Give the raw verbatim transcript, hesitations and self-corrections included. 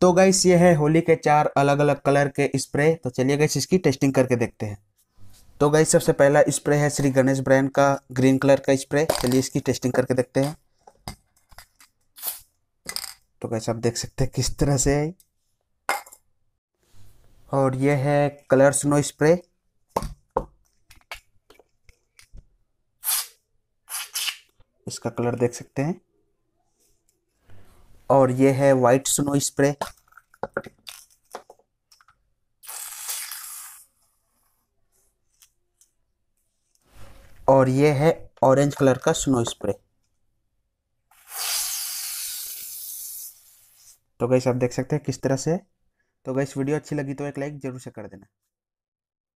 तो गाइस ये है होली के चार अलग अलग कलर के स्प्रे। तो चलिए गाइस इसकी टेस्टिंग करके देखते हैं। तो गाइस सबसे पहला स्प्रे है श्री गणेश ब्रांड का ग्रीन कलर का स्प्रे। चलिए इसकी टेस्टिंग करके देखते हैं। तो गाइस आप देख सकते हैं किस तरह से है। और ये है कलर स्नो स्प्रे। इसका कलर देख सकते हैं। और ये है वाइट स्नो स्प्रे। और ये है ऑरेंज कलर का स्नो स्प्रे। तो गाइस आप देख सकते हैं किस तरह से। तो गाइस वीडियो अच्छी लगी तो एक लाइक जरूर से कर देना।